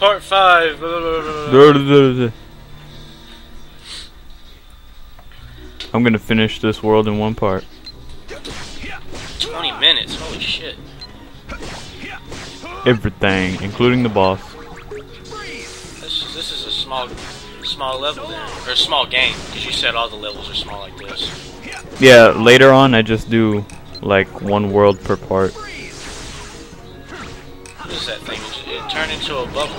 Part 5. I'm gonna finish this world in one part. 20 minutes, holy shit. Everything, including the boss. This is a small level then, or small game, because you said all the levels are small like this. Yeah, later on I just do like one world per part. What is that thing? It turned into a bubble.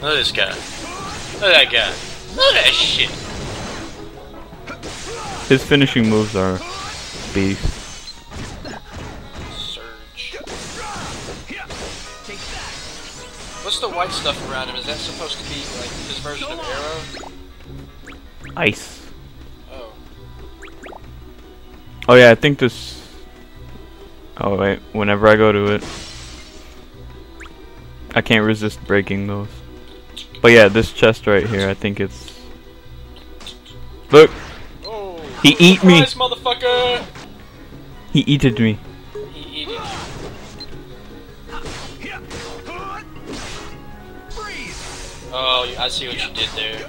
Look at this guy. Look at that guy. Look at that shit. His finishing moves are beast. Surge. What's the white stuff around him? Is that supposed to be like his version of Aero? Ice. Oh. Oh yeah, I think this. Oh wait, whenever I go to it, I can't resist breaking those. But yeah, this chest right here, I think it's. Look. He eat me! Motherfucker. He eated me. He eated you. Oh, I see what you did there.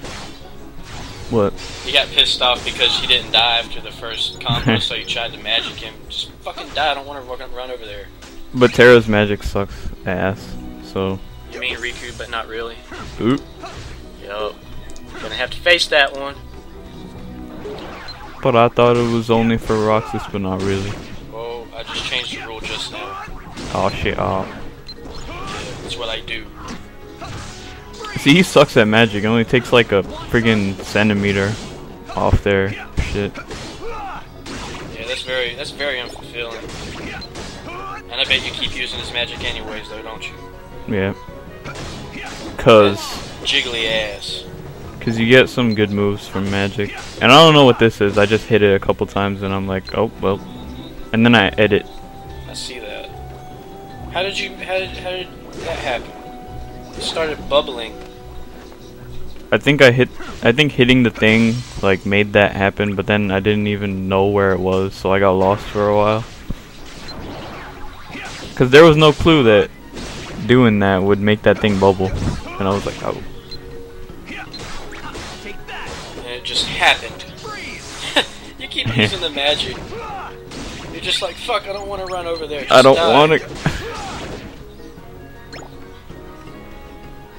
What? He got pissed off because he didn't die after the first combo, so you tried to magic him. Just fucking die, I don't want to run over there. But Terra's magic sucks ass, so... You mean Riku, but not really. Oop. Yup. Gonna have to face that one. But I thought it was only for Roxas, but not really. Well, I just changed the rule just now. Oh shit, oh. Yeah, that's what I do. See, he sucks at magic. It only takes like a friggin' centimeter off their shit. Yeah, that's very unfulfilling. And I bet you keep using his magic anyways though, don't you? Yeah. Cause... That jiggly ass. Because you get some good moves from magic. And I don't know what this is. I just hit it a couple times and I'm like, oh, well. And then I edit. I see that. How did that happen? It started bubbling. I think hitting the thing, like, made that happen. But then I didn't even know where it was. So I got lost for a while. Because there was no clue that doing that would make that thing bubble. And I was like, oh. Just happened. You keep using the magic. You're just like, fuck, I don't want to run over there. Just I don't want to.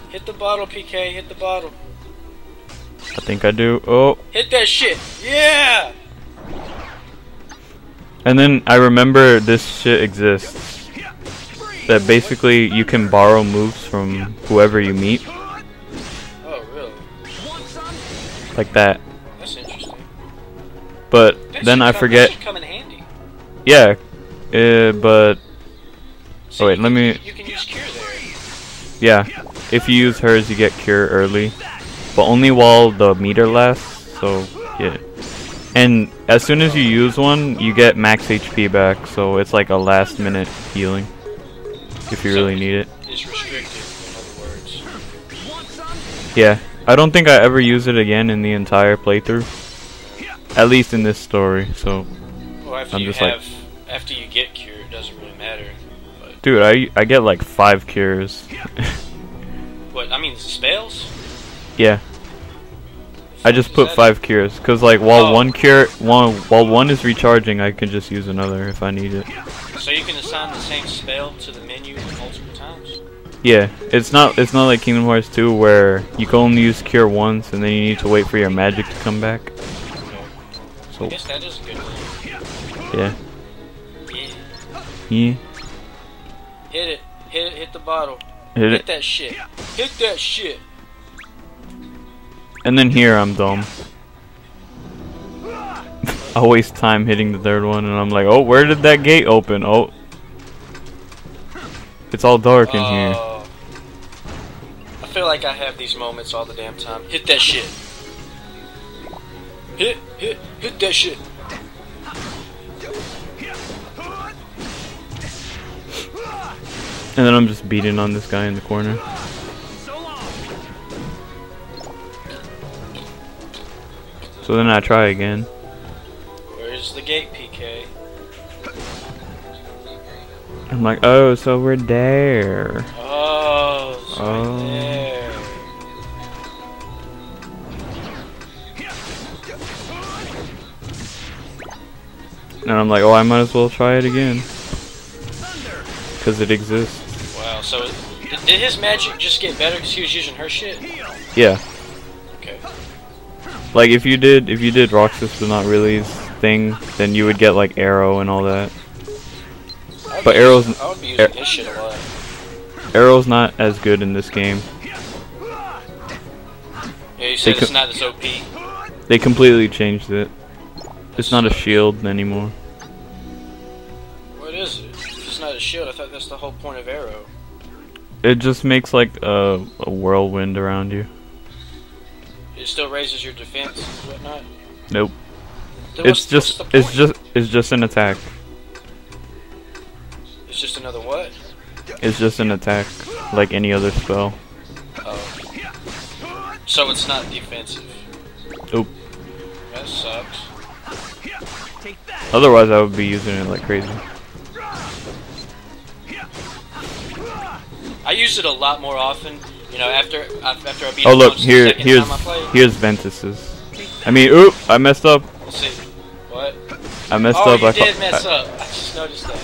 Hit the bottle, PK. Hit the bottle. I think I do. Oh. Hit that shit. Yeah. And then I remember this shit exists. That basically you can borrow moves from whoever you meet. Like that. That's interesting. But then I forget. That should come in handy. Yeah. But. So oh wait, let me. You can use Cure there. Yeah. If you use hers, you get Cure early. But only while the meter lasts. So, yeah. And as soon as you use one, you get max HP back. So it's like a last minute healing. If you really need it. It's restricted, in other words. Yeah. I don't think I ever use it again in the entire playthrough, at least in this story. So well, after you get cured, it doesn't really matter. But dude, I get like 5 cures. What? I mean spells? Yeah. I just put 5 cures because like while one is recharging, I can just use another if I need it. So you can assign the same spell to the menu multiple times. Yeah, it's not like Kingdom Hearts 2 where you can only use Cure once and then you need to wait for your magic to come back. So I guess that is a good one. Yeah. Yeah. Hit it. Hit the bottle. Hit that shit. Hit that shit. And then here I'm dumb. I waste time hitting the third one and I'm like, oh, where did that gate open? Oh. It's all dark in here. I feel like I have these moments all the damn time. Hit that shit. Hit that shit. And then I'm just beating on this guy in the corner. So then I try again. Where's the gate, PK? I'm like, oh, so we're there. Oh, so Oh. And I'm like, oh, I might as well try it again. Because it exists. Wow, so did his magic just get better because he was using her shit? Yeah. Okay. Like, if you did Roxas but not Riley's thing, then you would get, like, Aero and all that. But Aero's... I would be using his shit a lot. Aero's not as good in this game. Yeah, you said it's not as OP. They completely changed it. It's not a shield anymore. What is it? If it's not a shield, I thought that's the whole point of Aero. It just makes like a whirlwind around you. It still raises your defense and whatnot? Nope. It's just an attack. It's just another what? It's just an attack, like any other spell. Oh. So it's not defensive. Nope. That sucks. Otherwise, I would be using it like crazy. I use it a lot more often. You know, after I beat. Oh look, here's Ventus's. I mean, oop! I messed up. Let's see. What? I messed up. Oh, you did mess up. I just noticed that.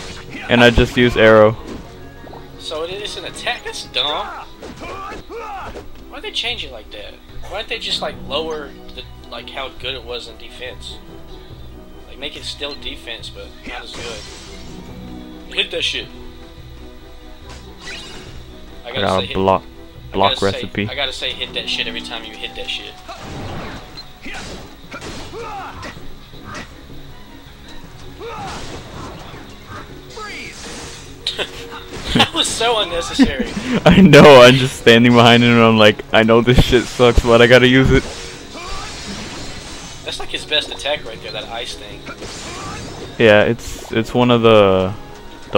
And I just used Aero. So it's an attack? That's dumb. Why'd they change it like that? Why didn't they just like lower the like how good it was in defense? Like make it still defense but not as good. Hit that shit. I gotta say, block recipe. I gotta say hit that shit every time you hit that shit. That was so unnecessary. I know, I'm just standing behind him and I'm like, I know this shit sucks, but I gotta use it. That's like his best attack right there, that ice thing. Yeah, it's one of the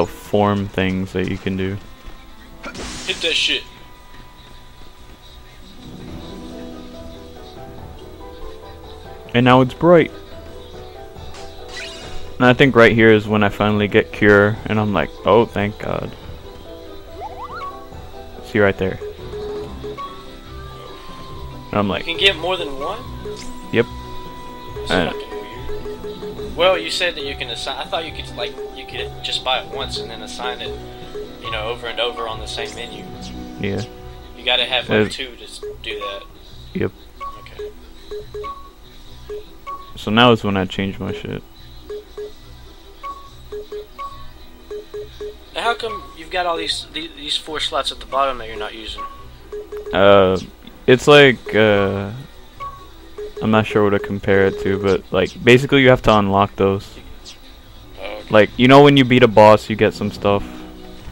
form things that you can do. Hit that shit. And now it's bright. And I think right here is when I finally get Cure, and I'm like, oh, thank God. See right there. And I'm like... You can get more than one? Yep. That's fucking weird. Well, you said that you can assign... I thought you could just buy it once and then assign it, you know, over and over on the same menu. Yeah. You gotta have like two to do that. Yep. Okay. So now is when I change my shit. How come you've got all these four slots at the bottom that you're not using? It's like I'm not sure what to compare it to, but like basically you have to unlock those. Oh, okay. Like you know when you beat a boss, you get some stuff.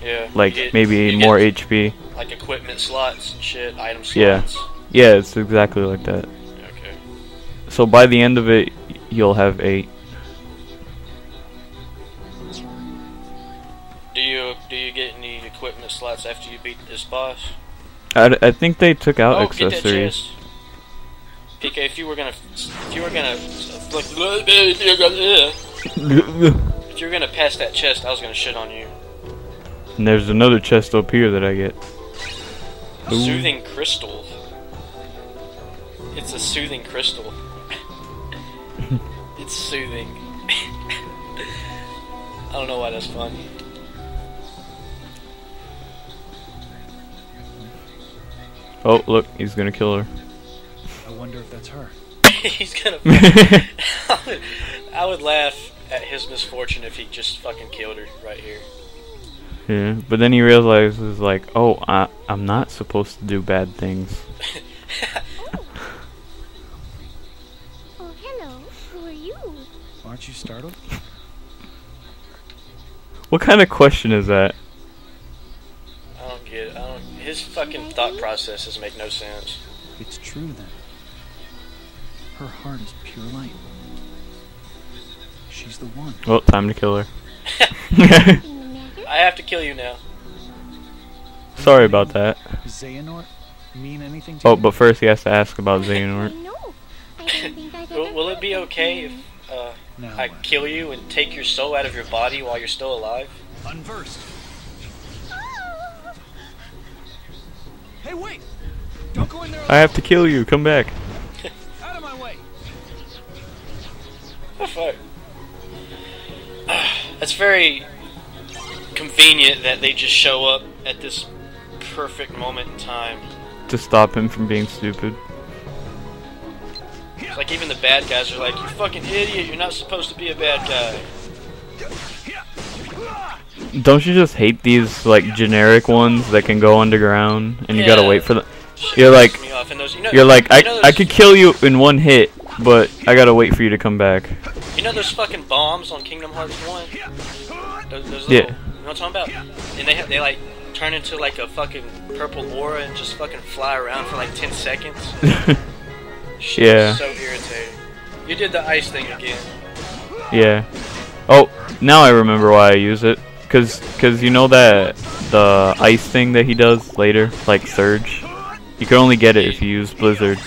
Yeah. Like maybe more HP. Like equipment slots and shit, item slots. Yeah. Yeah, it's exactly like that. Okay. So by the end of it, you'll have 8. Do you get any equipment slots after you beat this boss? I think they took out accessories. Get that chest. PK, if you were gonna pass that chest, I was gonna shit on you. And there's another chest up here that I get. Ooh. Soothing crystal. It's a soothing crystal. It's soothing. I don't know why that's funny. Oh, look, he's gonna kill her. I wonder if that's her. He's gonna... I would laugh at his misfortune if he just fucking killed her right here. Yeah, but then he realizes, like, oh, I'm not supposed to do bad things. Oh, hello. Who are you? Aren't you startled? What kind of question is that? His fucking thought processes make no sense. It's true then. Her heart is pure light. She's the one. Well, time to kill her. I have to kill you now. Sorry about that. Xehanort mean anything to you? Oh, but first he has to ask about Xehanort. Will it be okay if I kill you and take your soul out of your body while you're still alive? Unversed. Hey, wait! Don't go in there alone. I have to kill you. Come back. Out of my way. What the fuck? That's very convenient that they just show up at this perfect moment in time. To stop him from being stupid. It's like even the bad guys are like, you fucking idiot, you're not supposed to be a bad guy. Don't you just hate these, like, generic ones that can go underground and you gotta wait for them? You're like, I could kill you in one hit, but I gotta wait for you to come back. You know those fucking bombs on Kingdom Hearts 1? Those little, yeah. You know what I'm talking about? And they like, turn into like a fucking purple aura and just fucking fly around for like 10 seconds. Shit, yeah. So irritating. You did the ice thing again. Yeah. Oh, now I remember why I use it. Cause you know that the ice thing that he does later, like Surge? You can only get it if you use Blizzard.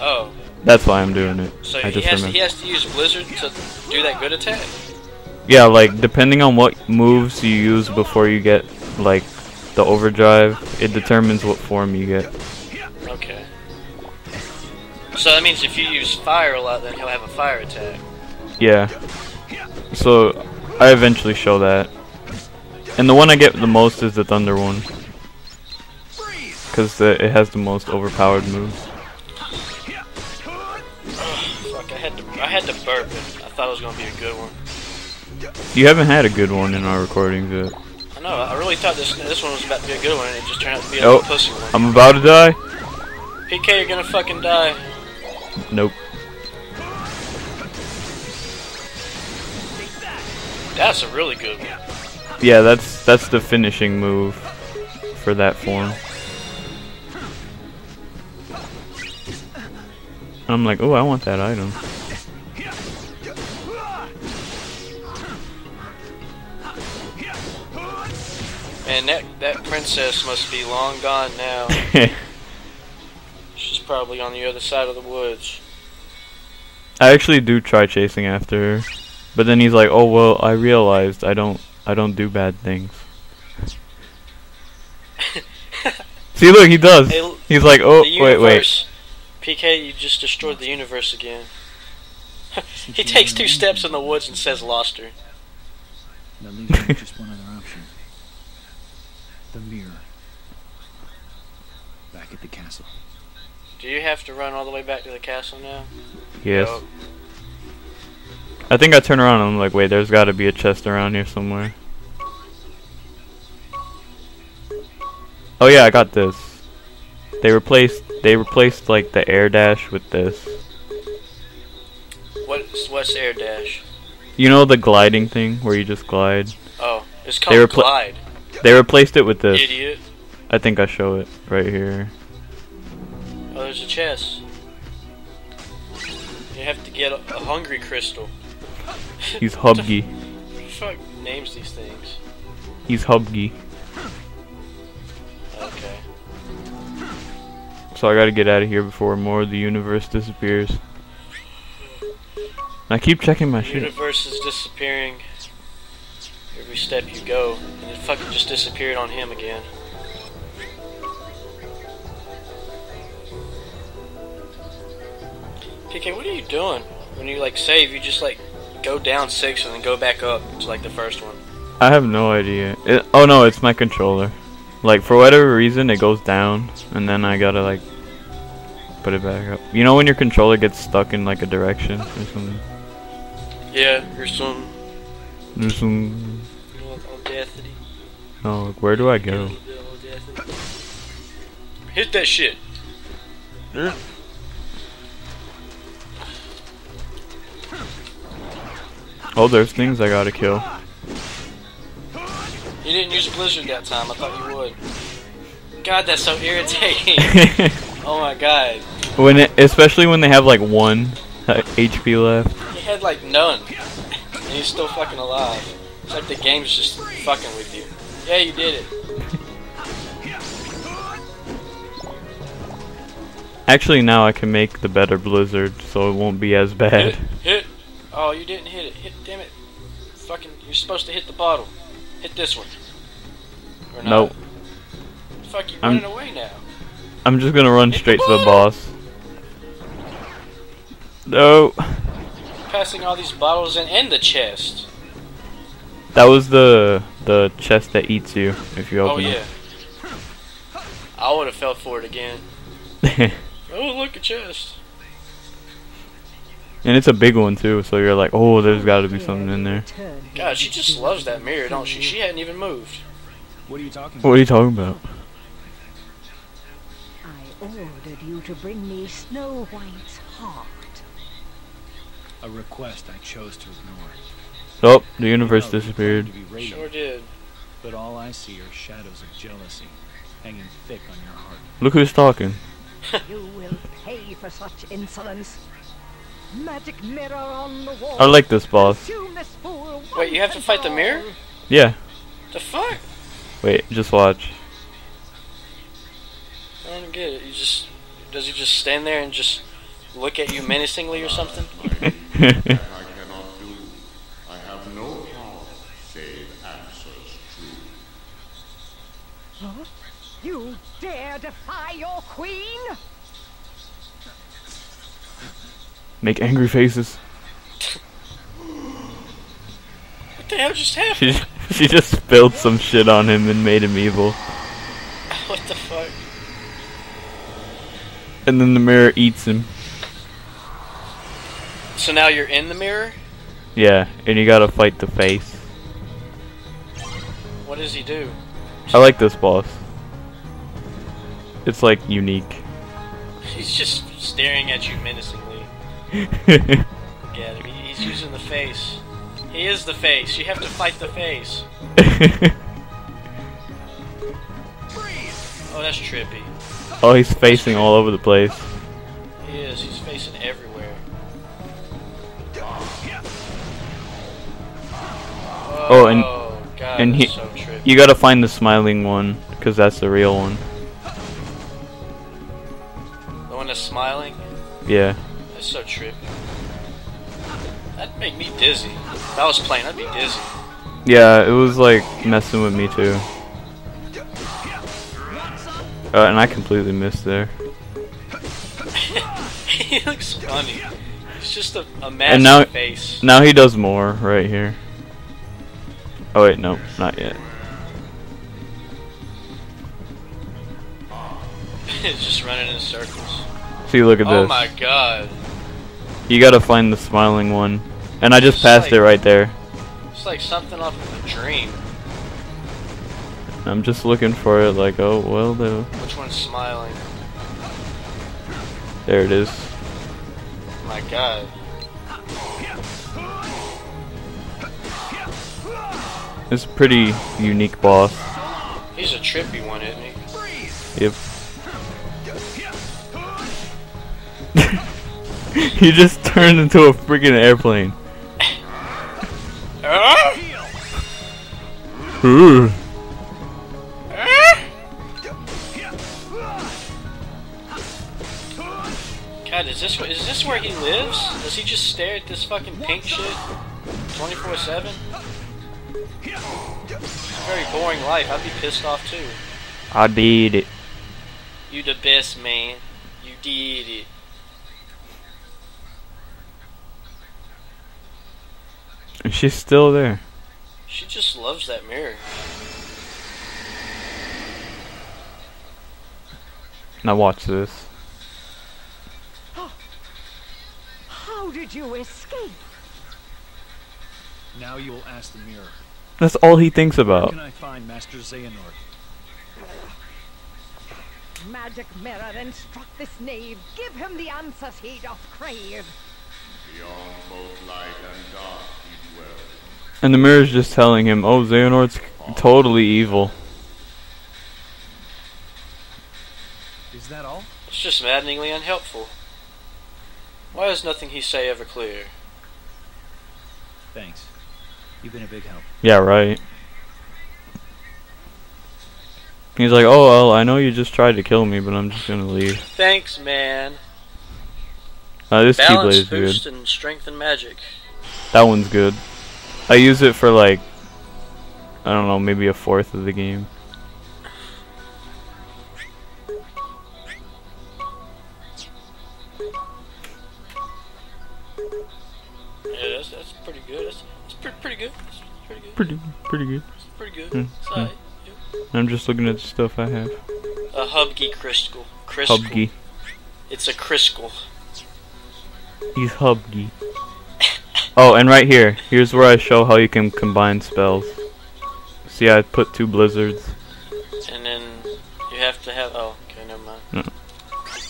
Oh. That's why I'm doing it. So he has to use Blizzard to do that good attack? Yeah, like, depending on what moves you use before you get, like, the overdrive, it determines what form you get. Okay. So that means if you use fire a lot, then he'll have a fire attack. Yeah. So, I eventually show that. And the one I get the most is the thunder one. Because it has the most overpowered moves. I had to burp it. I thought it was going to be a good one. You haven't had a good one in our recordings yet. I know, I really thought this one was about to be a good one, and it just turned out to be a little pussy one. I'm about to die. PK, you're going to fucking die. Nope. That's a really good one. Yeah, that's the finishing move for that form. And I'm like, oh, I want that item. Man, that princess must be long gone now. She's probably on the other side of the woods. I actually do try chasing after her, but then he's like, "Oh well, I realized I don't do bad things." See, look, he does. He's like, "Oh, wait." PK, you just destroyed the universe again. He takes two steps in the woods and says, "Lost her." That leaves me with just one other option. The mirror. Back at the castle. Do you have to run all the way back to the castle now? Yes. No. I think I turn around and I'm like, wait, there's gotta be a chest around here somewhere. Oh yeah, I got this. They replaced like the air dash with this. What's air dash? You know the gliding thing where you just glide? Oh, it's called glide. They replaced it with this. Idiot. I think I show it right here. Oh, there's a chest. You have to get a hungry crystal. He's Hubgy. What the fuck names these things? He's Hubgy. Okay. So I gotta get out of here before more of the universe disappears. I keep checking my shit. The universe is disappearing. Every step you go, and it fucking just disappeared on him again. PK, what are you doing? When you like save, you just like go down 6 and then go back up to like the first one. I have no idea. Oh no, it's my controller. Like for whatever reason, it goes down, and then I gotta like put it back up. You know when your controller gets stuck in like a direction or something? Yeah, or some. There's some. Oh, look, where do I go? Hit that shit. Yeah. Oh, there's things I gotta kill. You didn't use Blizzard that time. I thought you would. God, that's so irritating. Oh my god. Especially when they have like one HP left. He had like none. And he's still fucking alive. It's like the game's just fucking with you. Yeah, you did it. Actually, now I can make the better Blizzard, so it won't be as bad. Hit it. Oh, you didn't hit it. Hit, damn it. Fucking, you're supposed to hit the bottle. Hit this one. Or not. Nope. Fuck, you're running away now. I'm just gonna run straight to the boss. No. Passing all these bottles and the chest. That was the chest that eats you if you open it. Oh yeah. I would have fell for it again. Oh look, a chest. And it's a big one too, so you're like, oh, there's got to be something in there. God, she just loves that mirror, don't she? She hadn't even moved. What are you talking about? What are you talking about? I ordered you to bring me Snow White's heart. A request I chose to ignore. Oh, the universe disappeared. Sure did. But all I see are shadows of jealousy hanging thick on your heart. Look who's talking. You will pay for such insolence. Magic mirror on the wall. I like this boss. Wait, you have to fight the mirror? Yeah. The fuck? Wait, just watch. I don't get it. You just does he just stand there and just look at you menacingly or something? I cannot do. I have no power save answers true. Huh? You dare defy your queen? Make angry faces. What the hell just happened? She just spilled some shit on him and made him evil. What the fuck? And then the mirror eats him. So now you're in the mirror? Yeah, and you gotta fight the face. What does he do? I like this boss. It's like unique. He's just staring at you menacingly. Yeah, I mean, he's using the face. He is the face. You have to fight the face. Oh, that's trippy. Oh, he's facing all over the place. He is. He's facing everywhere. Oh, and God, and he, so trippy. You gotta find the smiling one because that's the real one. The one that's smiling. Yeah. That's so trippy. That'd make me dizzy. If I was playing, I'd be dizzy. Yeah, it was like messing with me too. And I completely missed there. He looks funny. It's just a massive face. Now he does more right here. Oh wait, no, not yet. It's just running in circles. See, look at this. Oh my god. You gotta find the smiling one. And I just passed it right there. It's like something off of a dream. I'm just looking for it like, oh, well, though. Which one's smiling? There it is. My god. It's a pretty unique boss. He's a trippy one, isn't he? Yep. He just turned into a freaking airplane. God, is this where he lives? Does he just stare at this fucking pink shit 24/7? It's a very boring life. I'd be pissed off too. I did it. You the best, man. You did it. And she's still there. She just loves that mirror. Now watch this. How did you escape? Now you'll ask the mirror. That's all he thinks about. Where can I find Master Xehanort? Magic mirror, instruct this knave. Give him the answers he doth crave. Beyond both light and dark. And the mirror's just telling him, oh, Xehanort's totally evil. Is that all? It's just maddeningly unhelpful. Why is nothing he say ever clear? Thanks. You've been a big help. Yeah, right. He's like, oh, well, I know you just tried to kill me, but I'm just gonna leave. Thanks, man. This Keyblade is good. Boost and strength and magic. That one's good. I use it for like, I don't know, maybe a fourth of the game. pretty good. It's pretty good. Mm. It's alright. Yeah. I'm just looking at the stuff I have. A Hubgy crystal. Hubgy. It's a crystal. He's Hubgy. Oh, and right here. Here's where I show how you can combine spells. See, I put two blizzards. And then you have to have... Oh, okay, never mind. No.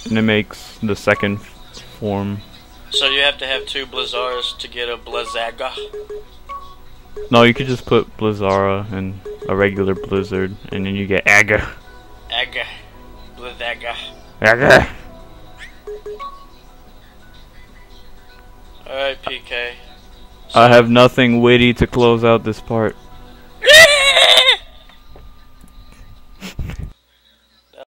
And it makes the second form. So you have to have two Blizzars to get a Blizzaga? No, you could just put Blizzara and a regular blizzard, and then you get Aga. Aga. Blizzaga. Aga! Alright, PK. So I have nothing witty to close out this part.